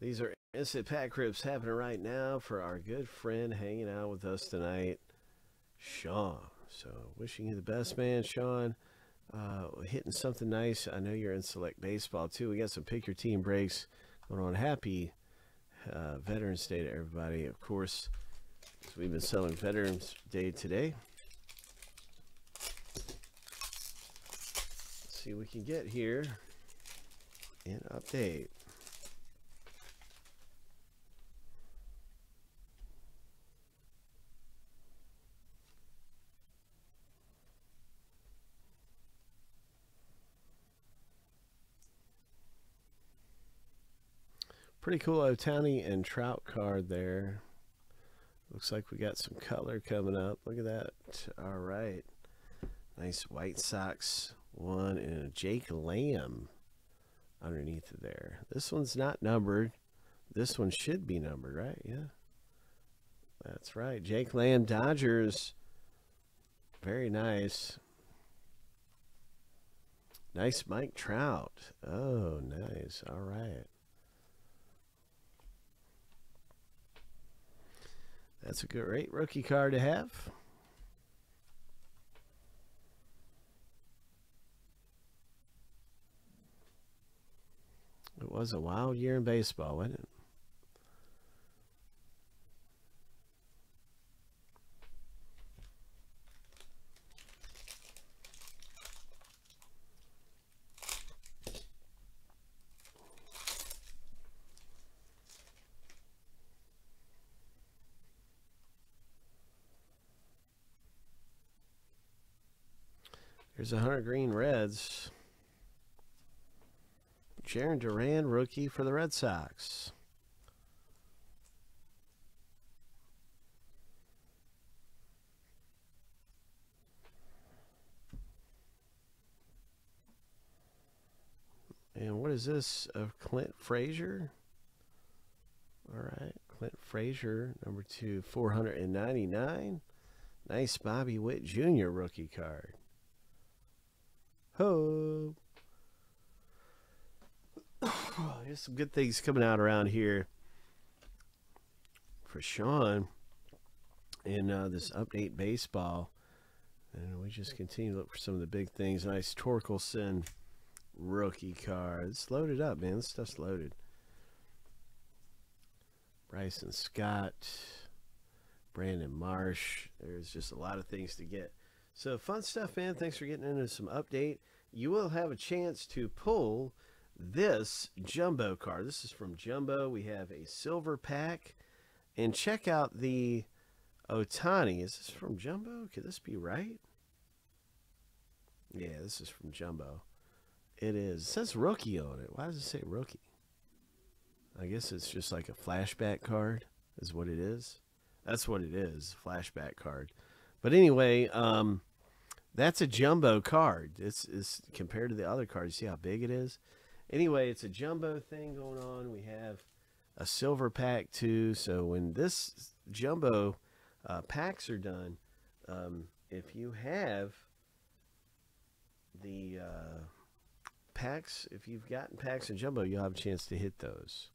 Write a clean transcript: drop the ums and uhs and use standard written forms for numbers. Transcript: These are instant pack rips happening right now for our good friend hanging out with us tonight, Sean. So wishing you the best, man, Sean. Hitting something nice. I know you're in select baseball too. We got some pick your team breaks going on. Happy Veterans Day to everybody, of course. So we've been selling Veterans Day today. Let's see what we can get here and update. Pretty cool Ohtani and Trout card there. Looks like we got some color coming up. Look at that. All right. Nice White Sox one and a Jake Lamb underneath it there. This one's not numbered. This one should be numbered, right? Yeah. That's right. Jake Lamb, Dodgers. Very nice. Nice Mike Trout. Oh, nice. All right. That's a great rookie card to have. It was a wild year in baseball, wasn't it? There's 100 green Reds. Jaron Duran, rookie for the Red Sox. And what is this of Clint Frazier? All right, Clint Frazier, number 2/499. Nice Bobby Witt Jr. rookie card. Oh, there's some good things coming out around here for Sean in this update baseball, and we just continue to look for some of the big things. Nice Torkelson rookie card. It's loaded up, man. This stuff's loaded. Bryson Scott, Brandon Marsh. There's just a lot of things to get. So fun stuff, man. Thanks for getting into some update. You will have a chance to pull this jumbo card. This is from Jumbo. We have a silver pack. And check out the Ohtani. Is this from Jumbo? Could this be right? Yeah, this is from Jumbo. It is. It says rookie on it. Why does it say rookie? I guess it's just like a flashback card is what it is. That's what it is, flashback card. But anyway, that's a jumbo card. It's compared to the other cards. See how big it is? Anyway, it's a jumbo thing going on. We have a silver pack too. So when this jumbo packs are done, if you have the packs, if you've gotten packs in jumbo, you'll have a chance to hit those.